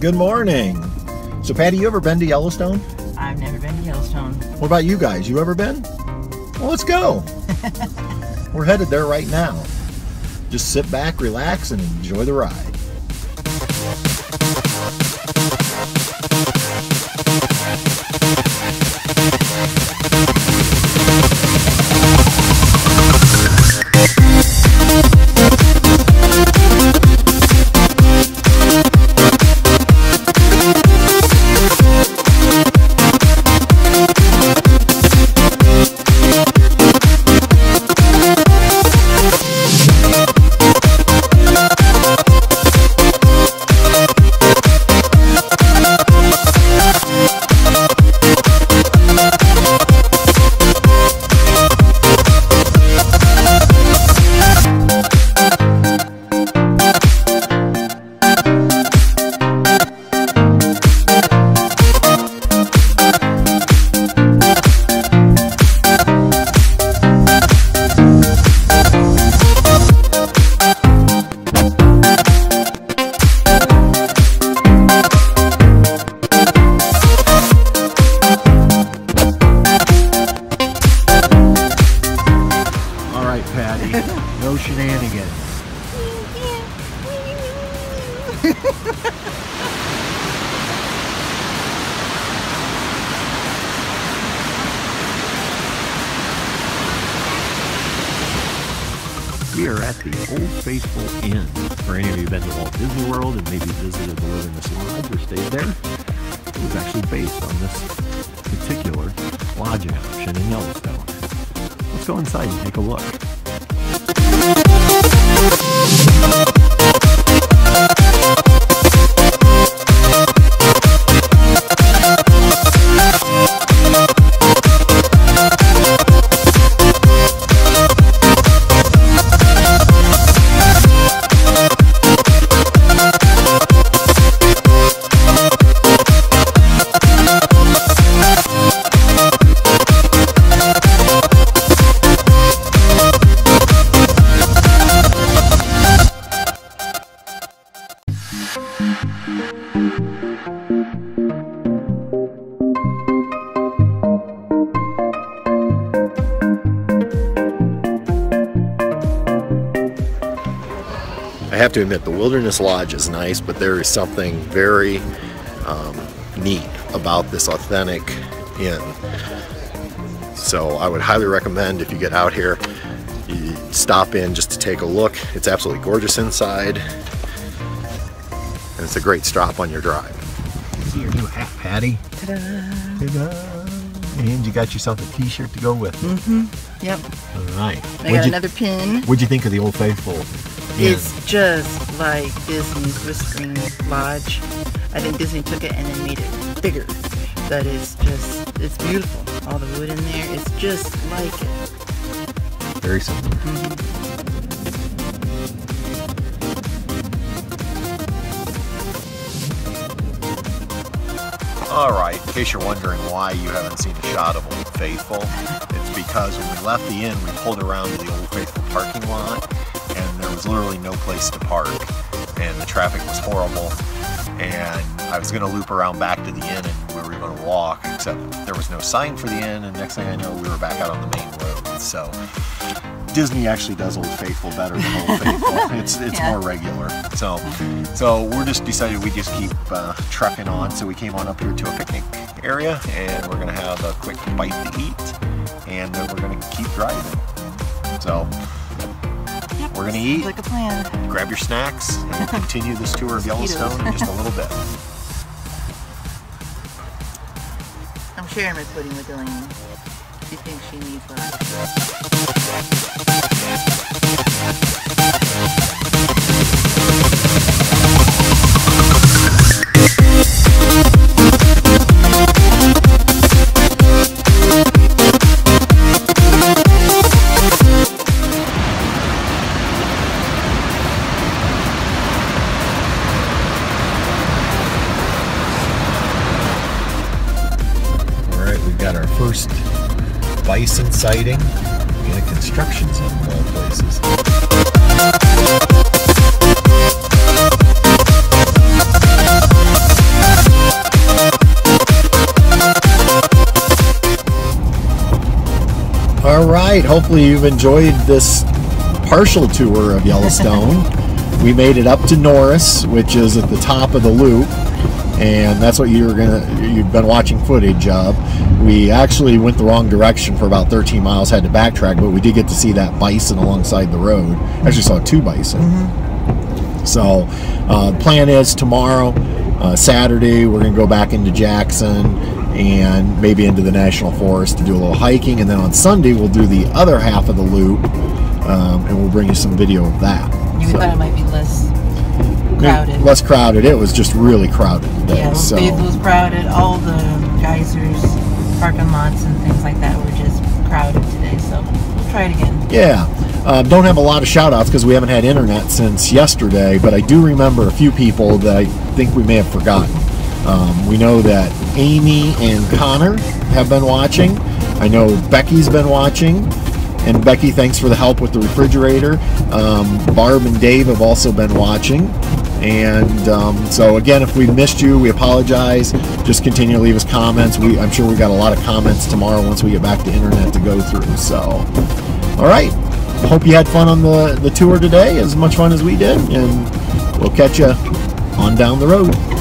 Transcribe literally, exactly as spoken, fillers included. Good morning. So Patty, you ever been to Yellowstone? I've never been to Yellowstone. What about you guys? You ever been? Well, let's go. We're headed there right now. Just sit back, relax, and enjoy the ride. No shenanigans. We are at the Old Faithful Inn. For any of you who've been to Walt Disney World and maybe visited the Wilderness Lodge or stayed there, it was actually based on this particular lodging option in Yellowstone. Let's go inside and take a look. I have to admit, the Wilderness Lodge is nice, but there is something very um, neat about this authentic inn. So I would highly recommend, if you get out here, you stop in just to take a look. It's absolutely gorgeous inside, and it's a great stop on your drive. See your new hat, Patty. Ta-da! Ta-da! And you got yourself a t-shirt to go with it. Mm-hmm. Yep. All right. I got another pin. What'd you think of the Old Faithful? Yeah. It's just like Disney's Whispering Lodge. I think Disney took it and then made it bigger. But it's just, it's beautiful. All the wood in there, it's just like it. Very simple. Mm-hmm. All right, in case you're wondering why you haven't seen a shot of Old Faithful, it's because when we left the inn, we pulled around to the Old Faithful parking lot. And there was literally no place to park, and the traffic was horrible, and I was going to loop around back to the inn and we were going to walk, except there was no sign for the inn, and next thing I know we were back out on the main road. So Disney actually does Old Faithful better than Old Faithful. It's, it's yeah. More regular. So so we're just decided we just keep uh, trucking on, so we came on up here to a picnic area, and we're going to have a quick bite to eat, and then we're going to keep driving. So we're going to eat, like a plan. Grab your snacks, and continue this tour of Yellowstone in just a little bit. I'm sharing my pudding with Elaine. She thinks she needs that. bison sighting. We got a construction zone in all places. All right, hopefully you've enjoyed this partial tour of Yellowstone. We made it up to Norris, which is at the top of the loop, and that's what you're gonna you've been watching footage of. We actually went the wrong direction for about thirteen miles, had to backtrack, but we did get to see that bison alongside the road. I actually saw two bison. Mm-hmm. So uh, the plan is tomorrow, uh, Saturday, we're gonna go back into Jackson and maybe into the National Forest to do a little hiking, and then on Sunday we'll do the other half of the loop, um, and we'll bring you some video of that. You so. Thought it might be less crowded. Less crowded. It was just really crowded today. Yeah, so. Faithful was crowded. All the geysers, parking lots, and things like that were just crowded today. So we'll try it again. Yeah. Uh, don't have a lot of shout-outs because we haven't had internet since yesterday, but I do remember a few people that I think we may have forgotten. Um, we know that Amy and Connor have been watching. I know Becky's been watching. And Becky, thanks for the help with the refrigerator. Um, Barb and Dave have also been watching. And um, so again, if we missed you, we apologize. Just continue to leave us comments. We, I'm sure we got a lot of comments tomorrow once we get back to internet to go through. So, all right. Hope you had fun on the, the tour today, as much fun as we did. And we'll catch you on down the road.